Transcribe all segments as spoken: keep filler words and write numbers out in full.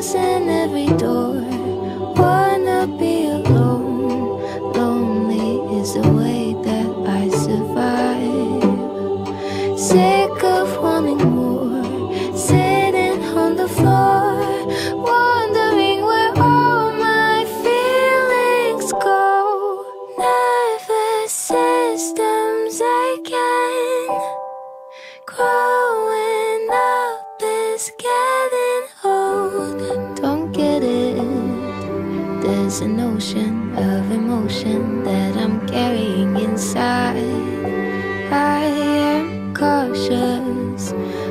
closing every door. Wanna be alone. Lonely is the way that I survive. Sick of wanting more. Sitting on the floor, wondering where all my feelings go. Nervous systems again. Growing up is getting old. Don't get it. There's an ocean of emotion that I'm carrying inside. I am cautious,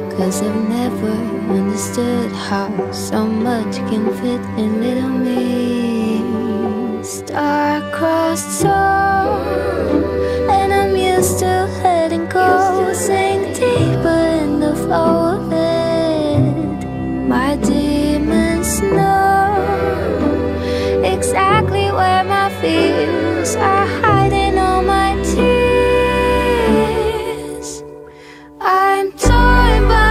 'cause I've never understood how so much can fit in little me. Star-crossed soul, and I'm used to letting go. Sink deeper in the flow of it. My demons know exactly where my fears are hiding all my tears. I'm torn by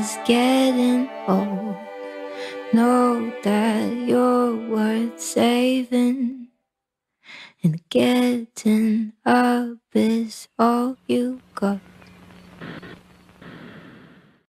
is getting old. Know that you're worth saving, and getting up is all you got.